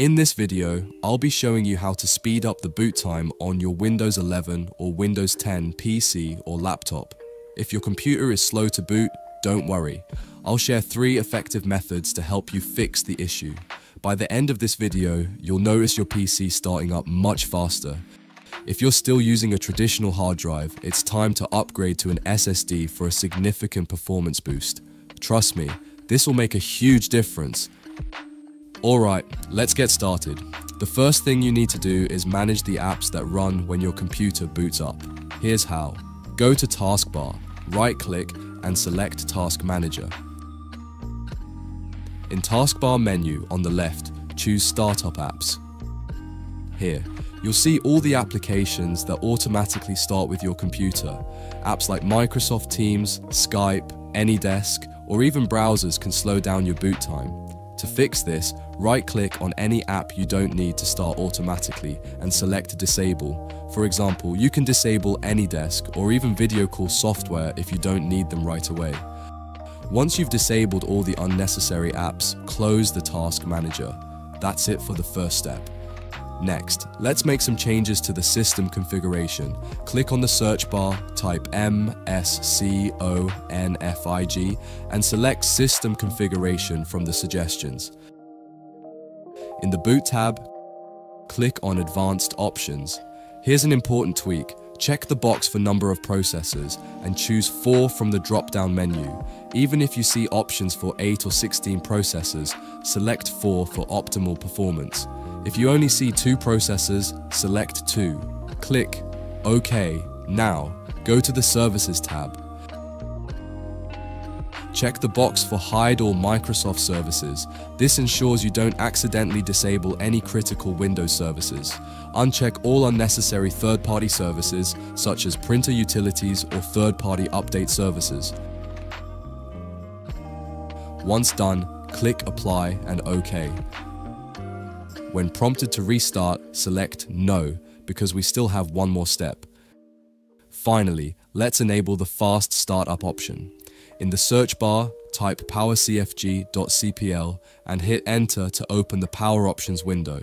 In this video, I'll be showing you how to speed up the boot time on your Windows 11 or Windows 10 PC or laptop. If your computer is slow to boot, don't worry. I'll share 3 effective methods to help you fix the issue. By the end of this video, you'll notice your PC starting up much faster. If you're still using a traditional hard drive, it's time to upgrade to an SSD for a significant performance boost. Trust me, this will make a huge difference. Alright, let's get started. The first thing you need to do is manage the apps that run when your computer boots up. Here's how. Go to Taskbar, right-click and select Task Manager. In Taskbar menu on the left, choose Startup Apps. Here, you'll see all the applications that automatically start with your computer. Apps like Microsoft Teams, Skype, AnyDesk, or even browsers can slow down your boot time. To fix this, right-click on any app you don't need to start automatically and select Disable. For example, you can disable AnyDesk or even video call software if you don't need them right away. Once you've disabled all the unnecessary apps, close the Task Manager. That's it for the first step. Next, let's make some changes to the system configuration. Click on the search bar, type MSCONFIG, and select System Configuration from the suggestions. In the Boot tab, click on Advanced Options. Here's an important tweak. Check the box for number of processors and choose 4 from the drop-down menu. Even if you see options for 8 or 16 processors, select 4 for optimal performance. If you only see 2 processors, select 2. Click OK. Now, go to the Services tab. Check the box for Hide all Microsoft services. This ensures you don't accidentally disable any critical Windows services. Uncheck all unnecessary third-party services, such as printer utilities or third-party update services. Once done, click Apply and OK. When prompted to restart, select No, because we still have one more step. Finally, let's enable the Fast Startup option. In the search bar, type powercfg.cpl and hit Enter to open the Power Options window.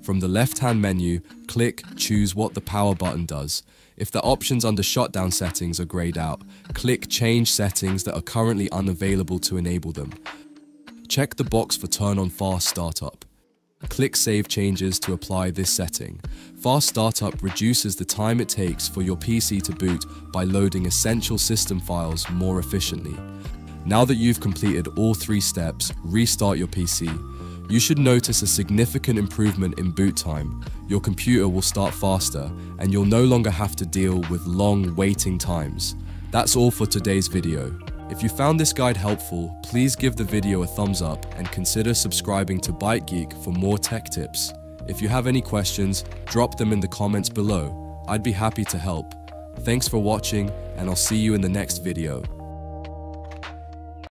From the left-hand menu, click Choose what the power button does. If the options under Shutdown Settings are grayed out, click Change Settings that are currently unavailable to enable them. Check the box for Turn on Fast Startup. Click Save Changes to apply this setting. Fast Startup reduces the time it takes for your PC to boot by loading essential system files more efficiently. Now that you've completed all 3 steps, restart your PC. You should notice a significant improvement in boot time. Your computer will start faster, and you'll no longer have to deal with long waiting times. That's all for today's video. If you found this guide helpful, please give the video a thumbs up and consider subscribing to ByteGeek for more tech tips. If you have any questions, drop them in the comments below. I'd be happy to help. Thanks for watching, and I'll see you in the next video.